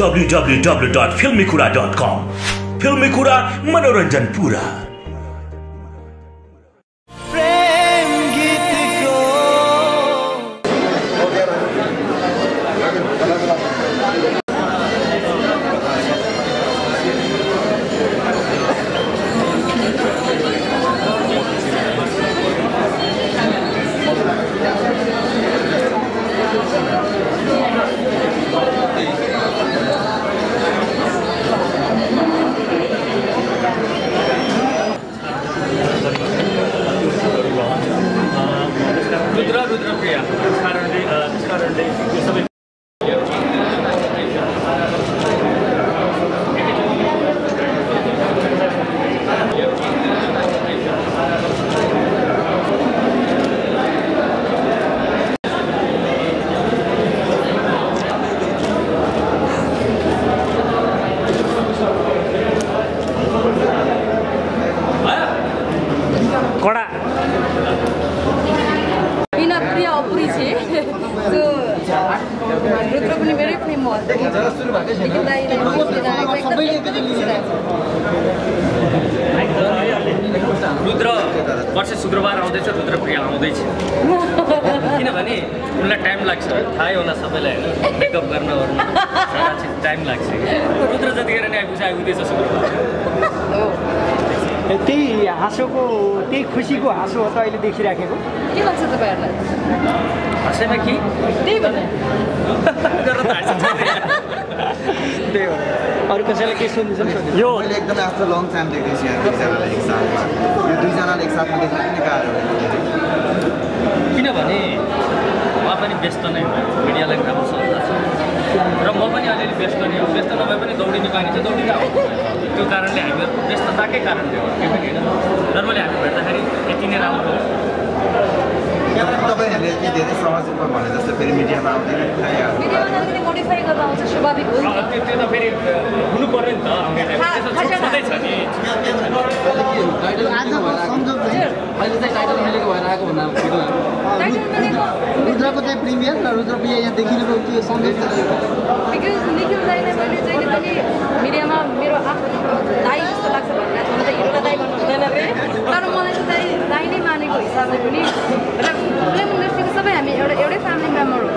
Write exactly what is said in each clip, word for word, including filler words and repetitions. W W W dot Filmikura dot com Filmikura, मनोरंजन पूरा। रुद्रा रुद्रा प्रिया कारण रुद्र वर्ष शुक्रबार आउँदैछ, रुद्र प्रिया आउँदैछ किनभने उनलाई टाइम लाग्छ, थाहै होला सबैलाई मेकअप गर्न ओर्न टाइम लाग्छ। रुद्र जतिखेर नै आइपुग्छ आइपुग्दैछ शुक्रबार। त्यही हाँसोको त्यही खुसीको हाँसो हो त अहिले देखिराखेको। के लाग्छ तपाईहरुलाई हाँसोमा के त्यही भन्नु गर्न त हाँसो त्यही हो। और कसैले के सोध्नु छ यो मैले एकदम आफ्टर लङ टाइम देख्दै छु यार। दुईजनाले एक साथमा यो दुईजनाले एक साथमा देख्न किन गाह्रो किनभने उहाँ पनि व्यस्त नै हो, मिडियालाई काम सल्लाह छ र म पनि अलिअलि व्यस्त नै हो। व्यस्त नभए पनि दौडिनु बानी छ, दौडिनु आउँछ, त्यो कारणले हामीहरू व्यस्तताकै कारणले हो के पनि हैन। तर मैले हामी भेट्दाखेरि यति नै राम्रो तपाईँहरूले के धेरै सहज रूपमा भने जस्तो फेरि मिडियामा आउँदैन मिडियामा मोडिफाई गर्न आउँछ स्वाभाविक हो। त्यो त फेरि हुनु पर्यो नि त। रुद्रको चाहिँ प्रिमियर र रुद्र प्रिया यहाँ देखिनुको त्यो सन्देश बिकज निखिल दाइले मैले जहिले पनि मिडियामा मेरो आफ्नो दाइ जस्तो लाग्छ भनेर म त हिरोलाई दाइ भन्नु हुँदैन रे, तर मलाई चाहिँ दाइ दाइ नै मानेको हिसाबले पनि र फिल्म इन्डस्ट्रीको सबै हामी एउटा एउटै फ्यामिली मेम्बर हो।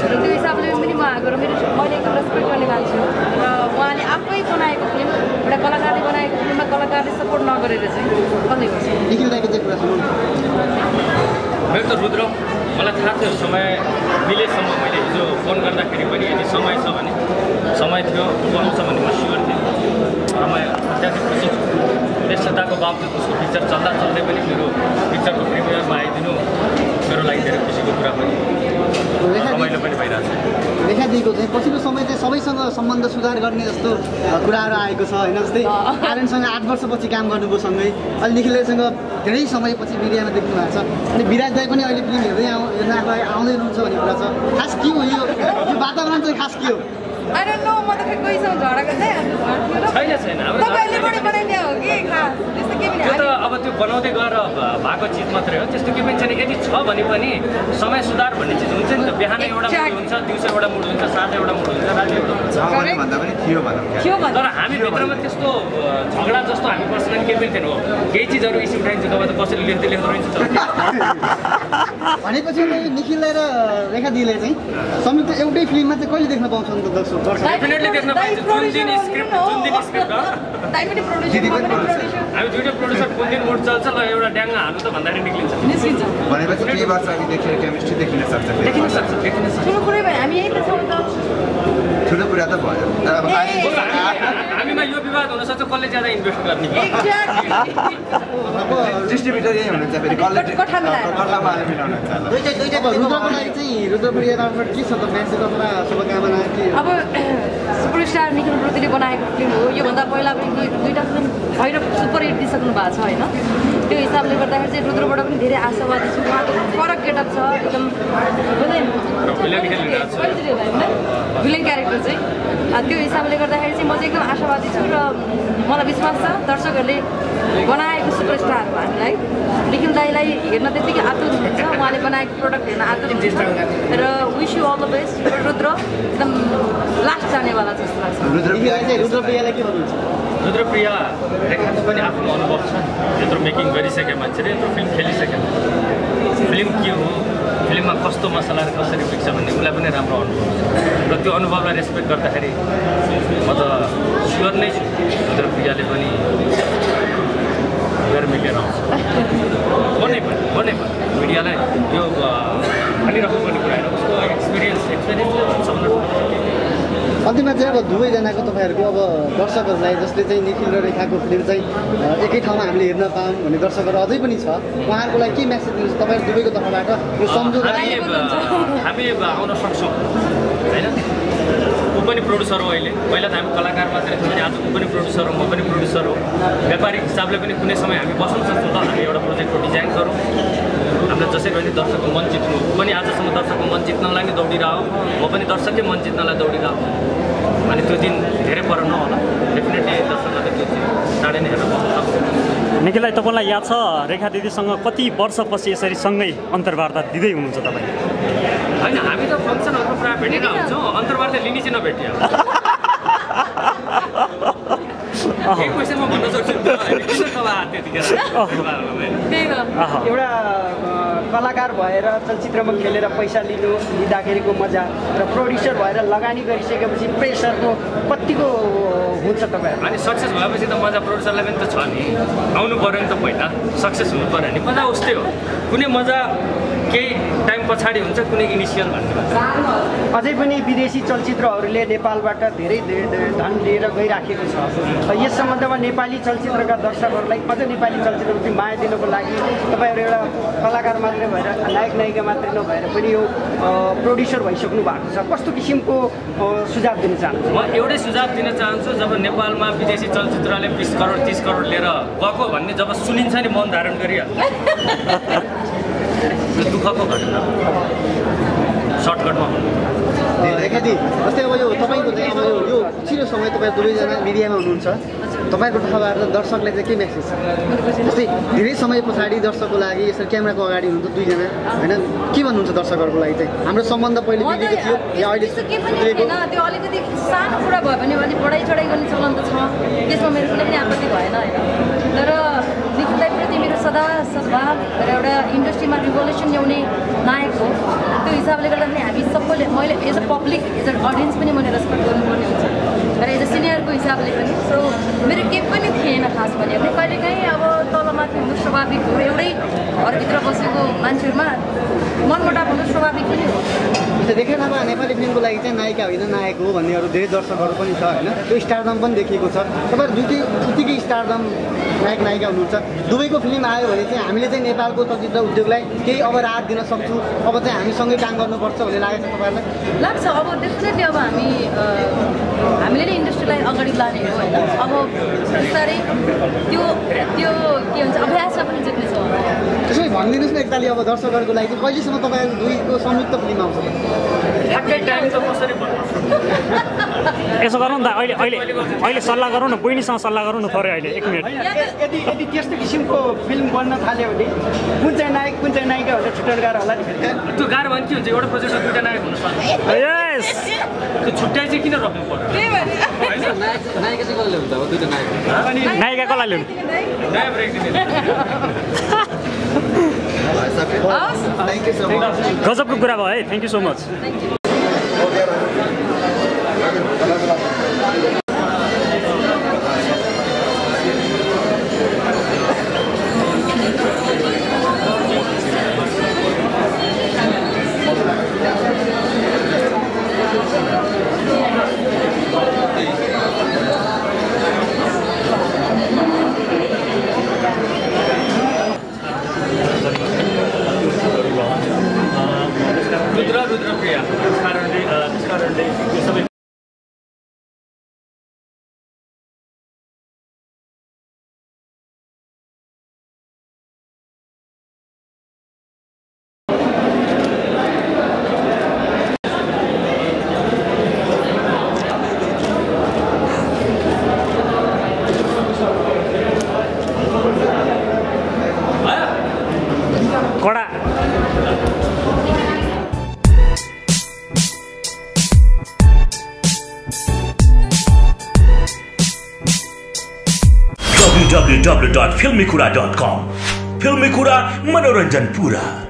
त्यो हिसाबले पनि म आएको र मेरो मैले एकदम रेस्पेक्ट गर्ने मान्छे हो र उहाँले आफै बनाएको फिल्म एउटा कलाकारले बनाएको फिल्ममा कलाकारले सपोर्ट नगरेर चाहिँ भन्दै हुन्छ। निखिल दाइको चाहिँ कुरा सुनौँ। मेरो त रुद्र मलाई थाहा थियो समय मिलेसम्म, मैले हिजो फोन गर्दाखेरि पनि यदि समय छ भने समय थियो बनाउँछ भने म स्योर थिएँ। म अत्याधिक खुसी छु व्यस्तताको बावजुद उसको पिक्चर चल्दा चल्दै पनि मेरो पिक्चरको प्रिमियरमा आइदिनु मेरो लागि धेरै खुसीको कुरा पनि रमाइलो पनि भइरहेको छ। रेखा दिदीको चाहिँ पछिल्लो समय चाहिँ सबैसँग सम्बन्ध सुधार गर्ने जस्तो कुराहरू आएको छ होइन। जस्तै आर्यनसँग आठ वर्षपछि काम गर्नुभयो सँगै, अहिले निखिलसँग धेरै समयपछि मिडियामा देख्नु भएको छ, अनि विराज दाइ पनि अहिले फिल्म हेर्दै आउँ हेर्न आउँदै रहन्छ भन्ने कुरा छ। खास के हो यो वातावरण चाहिँ खास के हो? I don't know, म त खै कोहीसँग झगडा गर्दै छैन छैन तपाईले पनि बनाइने हो कि खास त्यस्तो के पनि त अब त्यो बनाउँदै गएर भएको चिज मात्रै हो, त्यस्तो के पनि छैन। यदि छ भने पनि समय सुधार भन्ने चिज हुन्छ नि त, बिहान एउटा मुड हुन्छ, दिउँसो एउटा मुड हुन्छ, साँझ एउटा मुड हुन्छ, राति एउटा मुड हुन्छ भन्दा पनि थियो भनौँ। तर हामी भित्रमा त्यस्तो झगडा जस्तो हामी पर्सनल के पनि थिएन हो, केही चिजहरु इस्यु उठाइन्छ तब त कसैले लेख्दै लेख्दै रहन्छ भनेपछि। निखिल र रेखा दिदीले चाहिँ संयुक्त एउटै फिल्ममा चाहिँ कहिले देख्न पाउँछौँ नि त दर्शक? डेफिनेटली देख्न पाइन्छ। जुन दिन स्क्रिप्ट जुन दिन स्क्रिप्ट दाइ पनि प्रोड्युसर म पनि प्रोड्युसर, हामी दुईटा प्रोड्युसर कुन दिन मोड चल्छ ल एउटा ड्याङ हाल्नु त भन्दाखेरि निक्लिन्छ निस्किन्छ भनेपछि के वर्ष अघि देखेर केमिस्ट्री देखिन सक्छ देखिन सक्छ देखिन सक्छ। ठुलो कुरा भयो हामी यही त छौँ त, ठुलो कुरा त भयो। तर अब हामीमा यो विवाद हुन सक्छ कसले ज्यादा इन्भेस्ट गर्ने। अब डिस्ट्रिब्युटर यही हुनुहुन्छ फेरि कसले कथामा आएर मिलाउनु हुन्छ दुईटा दुईटा। रुद्रको लागि चाहिँ रुद्रप्रिया राम्रो के छ त मेसेज अथवा शुभकामना के? अब सुपरस्टार निखिल उप्रेतीले बनाएको फिल्म हो, योभन्दा पहिला पनि दुई दुईवटा फिल्म भएर सुपर हिट दिइसक्नु भएको छ होइन। त्यो हिसाबले गर्दाखेरि चाहिँ रुद्रबाट पनि धेरै आशावादी छु। उहाँको फरक गेटअप छ एकदम भिलेन क्यारेक्टर चाहिँ, त्यो हिसाबले गर्दाखेरि चाहिँ म एकदम आशावादी छु र मलाई विश्वास छ दर्शकहरुले बनाएको सुपरस्टार हामीलाई निखिल दाइलाई हेर्न त्यतिकै आतुर हुन्छ। उहाँले बनाएको प्रोडक्ट हेर्न आतुर हुन्छ र wish you all the best. Rudra एकदम लास्ट जानेवाला जस्तो लाग्छ। रुद्र प्रियाले रुद्र प्रियाले के भन्नुहुन्छ? रुद्र प्रिया रेखा थापा पनि आफ्नो अनुभव छ, यत्रो मेकिङ गरिसके मान्छेले, यत्रो फिल्म खेलिसके मान्छेले फिल्म के हो, फिल्ममा कस्तो मसला र कसरी पिक्छ भन्ने उलाई पनि राम्रो अनुभव छ र त्यो अनुभवलाई रेस्पेक्ट गर्दाखेरि म त स्योर नै छु रुद्र प्रियाले पनि गर्मेकेर आउँछ। बने पनि बने पनि मिडियालाई यो भनिराख्नुपर्ने कुरा होइन, उसको एक्सपिरियन्स एक्सपिरियन्सले हुन्छ भनेर। अन्तिममा चाहिँ अब दुवैजनाको तपाईँहरूको अब दर्शकहरूलाई जसले चाहिँ निखिल र रेखाको फिल्म चाहिँ एकै ठाउँमा हामीले हेर्न पाऊँ भन्ने दर्शकहरू अझै पनि छ, उहाँहरूको लागि के म्यासेज दिनुहुन्छ तपाईँ दुवैको तर्फबाट? यो सम्झौता हामी आउन सक्छौँ होइन, ऊ पनि प्रोड्युसर हो, अहिले पहिला त हामी कलाकार मात्रै थियौँ, आज ऊ पनि प्रोड्युसर हो, म पनि प्रोड्युसर हो। व्यापारिक हिसाबले पनि कुनै समय हामी बस्न सक्छौँ, त हामी एउटा प्रोजेक्टको डिजाइन गरौँ, हामीलाई जसरी गरी दर्शकको मन जित्नु। ऊ पनि आजसम्म दर्शकको मन जित्नलाई नै दौडिरहेको, म पनि दर्शककै मन जित्नलाई दौडिरहेको, अनि त्यो दिन धेरै पर नहोला, डेफिनेटली दर्शकलाई त्यो दिन चाँडै नै हेर्न पाउँछ। निखिललाई तपाईँलाई याद छ रेखा दिदीसँग कति वर्षपछि यसरी सँगै अन्तर्वार्ता दिँदै हुनुहुन्छ तपाईँ? होइन, हामी त फङ्सनहरू प्रायः भेटेर हुन्छौँ, अन्तर्वार्ता लिने चाहिँ नभेटियो। एक क्वेसन म भन्न सक्छु एउटा कलाकार भएर चलचित्रमा खेलेर पैसा लिनु लिँदाखेरिको मजा र प्रोड्युसर भएर लगानी गरिसकेपछि प्रेसरको कतिको हुन्छ तपाईँहरू? अनि सक्सेस भएपछि त मजा प्रोड्युसरलाई पनि त छ नि, आउनु पऱ्यो नि त, पहिला सक्सेस हुनु पऱ्यो नि। मजा उस्तै हो, कुनै मजा केही टाइम पछाडि हुन्छ, कुनै इनिसियल भन्ने हुन्छ। अझै पनि विदेशी चलचित्रहरूले नेपालबाट धेरै धन लिएर गइराखेको छ, यस सम्बन्धमा नेपाली चलचित्रका दर्शकहरूलाई अझ नेपाली चलचित्रप्रति माया दिनको लागि तपाईँहरू एउटा कलाकार मात्रै भएर नायक नायिका मात्रै नभएर पनि यो प्रोड्युसर भइसक्नु भएको छ, कस्तो किसिमको सुझाव दिन चाहन्छु? म एउटै सुझाव दिन चाहन्छु, जब नेपालमा विदेशी चलचित्रले बिस करोड तिस करोड लिएर गएको भन्ने जब सुनिन्छ नि मौन धारण गरिहाल्छ, दुःखको घटना सर्टकटमा रेखाजी। जस्तै अब यो तपाईँको चाहिँ अब यो उछिनो समय तपाईँ दुवैजना मिडियामा हुनुहुन्छ, तपाईँको तर्फबाट दर्शकलाई चाहिँ के म्यासेज छ? जस्तै धेरै समय पछाडि दर्शकको लागि यसरी क्यामेराको अगाडि हुनुहुन्छ दुईजना होइन, के भन्नुहुन्छ दर्शकहरूको लागि चाहिँ? हाम्रो सम्बन्ध पहिले बिग्रेको थियो या अहिले त्यो अलिकति सानो कुरा भयो भने अलि बढाइ चढाइ गर्ने चलन त छ, त्यसमा मेरो कुनै पनि आपत्ति भएन होइन, तर निखिलप्रति मेरो सदा सद्भाव र एउटा इन्डस्ट्रीमा रिभोल्युसन ल्याउने नायक हो, त्यो हिसाबले गर्दा पनि हामी सबैले मैले as a public as a audience पनि मैले रेस्पेक्ट गर्नुपर्ने हुन्छ र एज अ सिनियरको हिसाबले पनि। सो मेरो केही पनि थिएन खास भने पनि कहिलेकाहीँ अब तलमाथि हुनु स्वाभाविक हो, एउटै घरभित्र बसेको मान्छेहरूमा मनमुटाव हुनु स्वाभाविक पनि हो। देखेनमा नेपाली फिल्मको लागि चाहिँ नायिका होइन नायक हो भन्नेहरू धेरै दर्शकहरू पनि छ होइन, त्यो स्टारडम पनि देखिएको छ, तपाईँहरू दुई त्यतिकै स्टारडम नायक नायिका हुनुहुन्छ, दुबईको फिल्म आयो भने चाहिँ हामीले चाहिँ नेपालको चलचित्र उद्योगलाई केही अब राहत दिन सक्छु, अब चाहिँ हामीसँगै काम गर्नुपर्छ भन्ने लागेको छ तपाईँहरूलाई? लाग्छ अब डेफिनेटली, अब हामी हामीले नै इन्डस्ट्रीलाई अगाडि लाने हो होइन, अब बिस्तारै त्यो त्यो के भन्छ अभ्यासमा पनि जित्नेछौँ। त्यसै भनिदिनुहोस् न एकताली अब दर्शकहरूको लागि चाहिँ कहिलेसम्म तपाईँहरू दुईको संयुक्त फिल्म आउँछ? यसो गरौँ न, अहिले अहिले अहिले सल्लाह गरौँ न, बहिनीसँग सल्लाह गरौँ न थोरै अहिले एक मिनट। यदि यदि त्यस्तो किसिमको फिल्म बन्न थाल्यो भने कुन चाहिँ नायक कुन चाहिँ नायिका भनेर छुट्याउनु गाह्रो होला नि? त्यो गाह्रो भने के हुन्छ, एउटा प्रोजेक्टमा दुईवटा नायक हुनु सक्छ, त्यो छुट्याइ चाहिँ किन रोक्नु पर्छ? नायिका चाहिँ कसले हुन्छ, दुईवटा नायक नायिका कसलाई ल्याउनु? गजबको कुरा भयो है, thank you so much. Rudra Rudra Priya कारण कारण W W W dot Filmikura dot com Filmikura मनोरंजन पूरा।